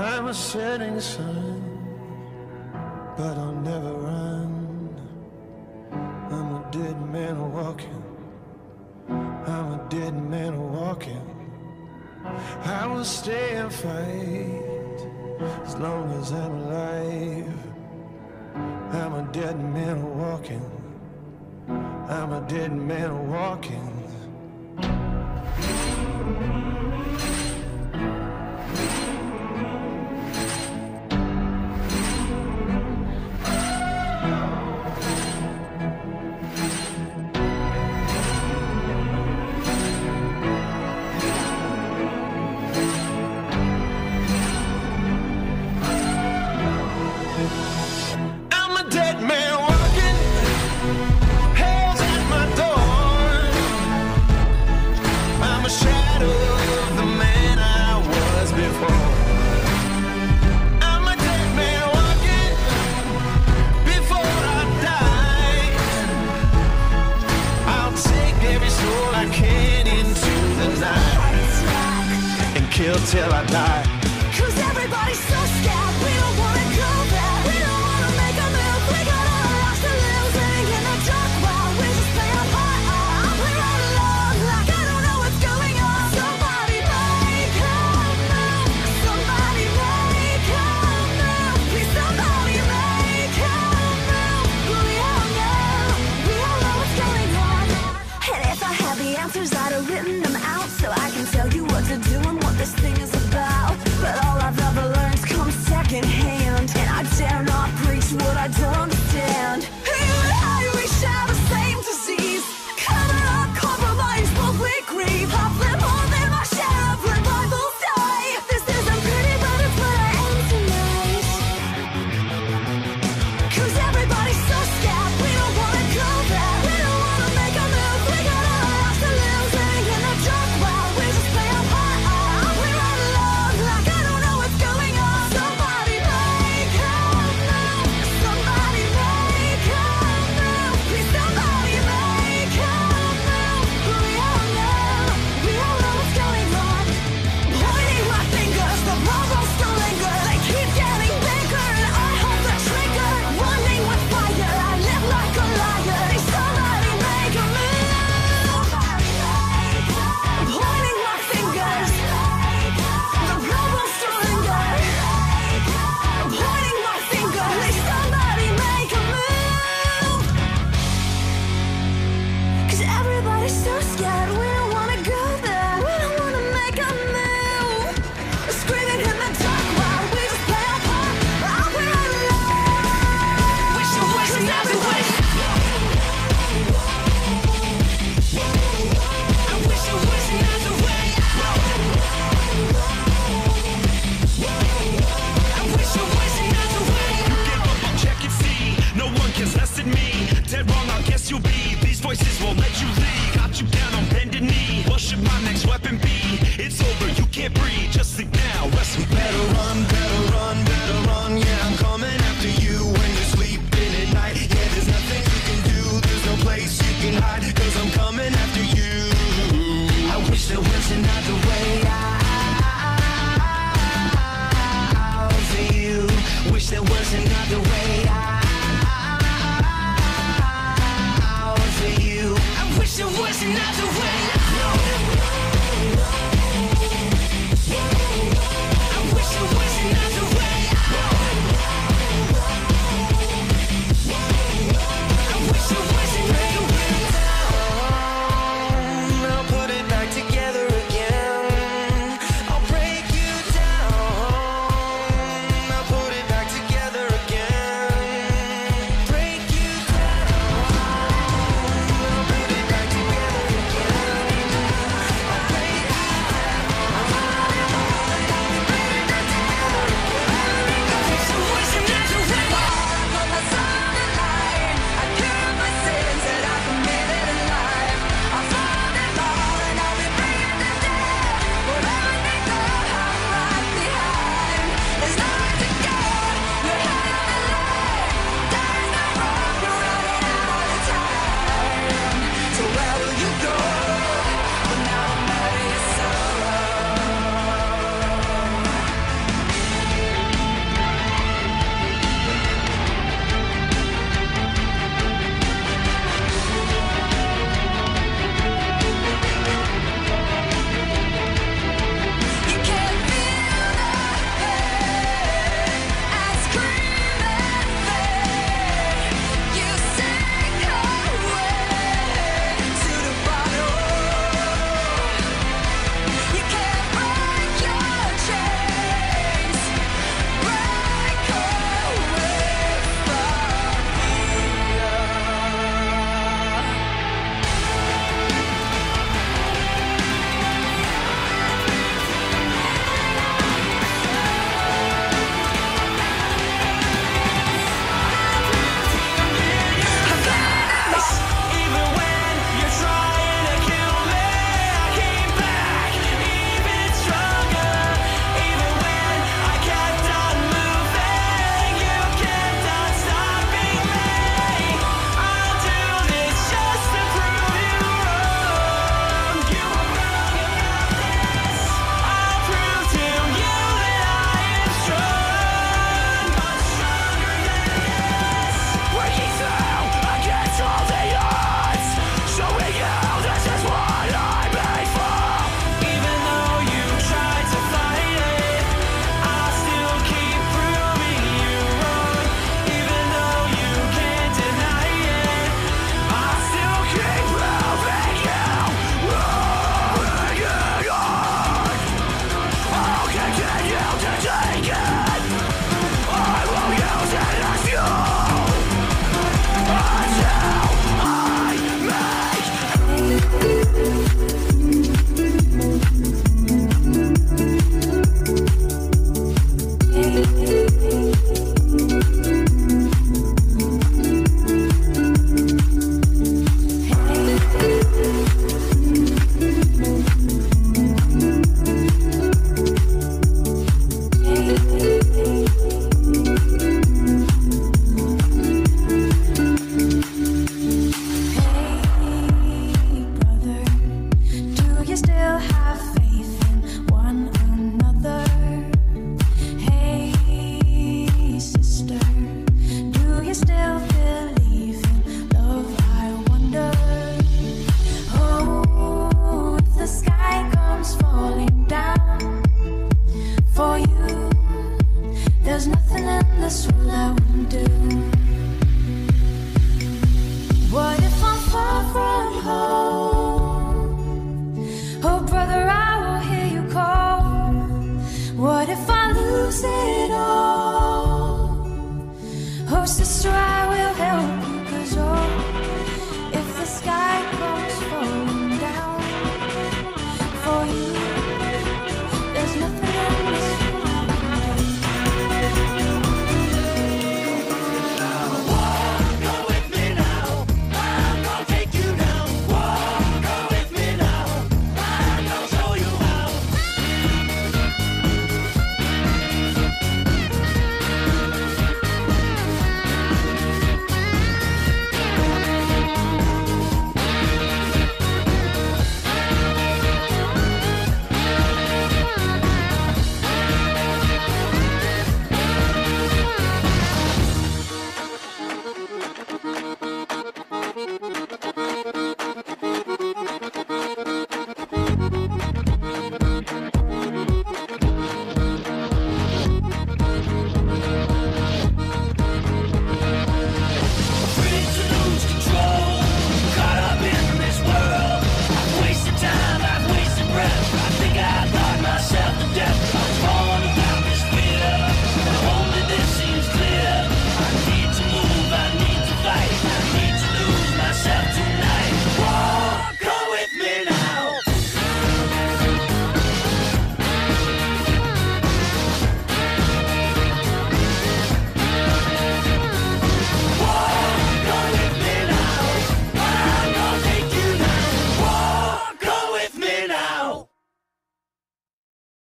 I'm a setting sun, but I'll never run. I'm a dead man walking. I'm a dead man walking. I will stay and fight as long as I'm alive. I'm a dead man walking. I'm a dead man walking. Kill till I die. 'Cause everybody's so scared. We don't wanna go there. We don't wanna make a move. We got all our lives to lose. Living in the dark world, we just play our part. I play all alone, like I don't know what's going on. Somebody make a move. Somebody make a move. Please somebody make a move. We all know what's going on. And if I had the answers, I'd have written them out so I can tell you what to do and what this thing is about. But all I've ever learned comes second hand, and I dare not preach what I don't understand. You and I, we share the same disease. Cover up, compromise, but we grieve. I've lived more than my share of revival day. This isn't pretty, but it's what I am tonight. 'Cause everybody's so scared. We don't wanna go there. We don't wanna make a move. We got all our lives to lose. Living in a dark world, we just play our part. So scared, we don't wanna go there. We don't wanna make a move. Screaming in the dark while we just play our part. I'll be alone. We should wish it everywhere. I wish I was another way. I wish I was another way. You give up on check and see. No one cares less than me. Dead wrong, I guess you'll be. These voices won't let you leave. You down on bended knee. What should my next weapon be? It's over, you can't breathe. Just sleep now, rest in peace. Better run, better run, better run. Yeah, I'm coming after you when you're sleeping at night. Yeah, there's nothing you can do. There's no place you can hide. 'Cause I'm coming after you. I wish there was another way out for you. Wish there was another way out for you. Wish there was another way. I wish there was another way. I wish there was another way. I'll put it back together again. I'll break you down. I'll put it back together again. nothing in this world I wouldn't do.